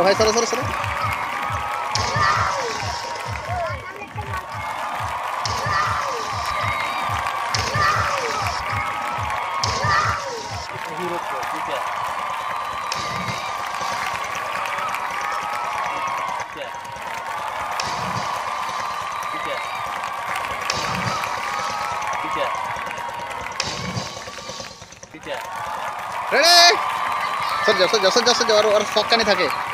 সরো ভাই, সরো সরো সরো। Ready? Sor jauh, harus fokus nih thake.